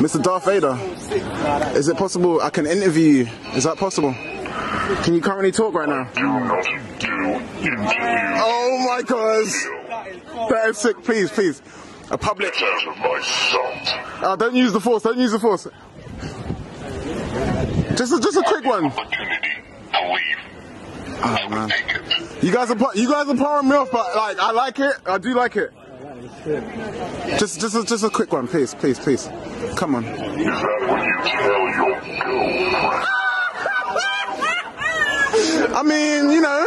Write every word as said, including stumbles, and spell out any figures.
Mister Darth Vader, is it possible I can interview you? Is that possible? Can you currently talk right now? I do not do interviews. Oh my gosh! That is sick. Please, please. A public. Get out of my sight. Uh, don't use the force. Don't use the force. Just, a, just a quick one. Opportunity to leave. Oh man. You guys are, you guys are pouring me off, but like, I like it. I do like it. Just, just, a, just a quick one, please, please, please. Come on. Is that what you tell your girlfriend? I mean, you know.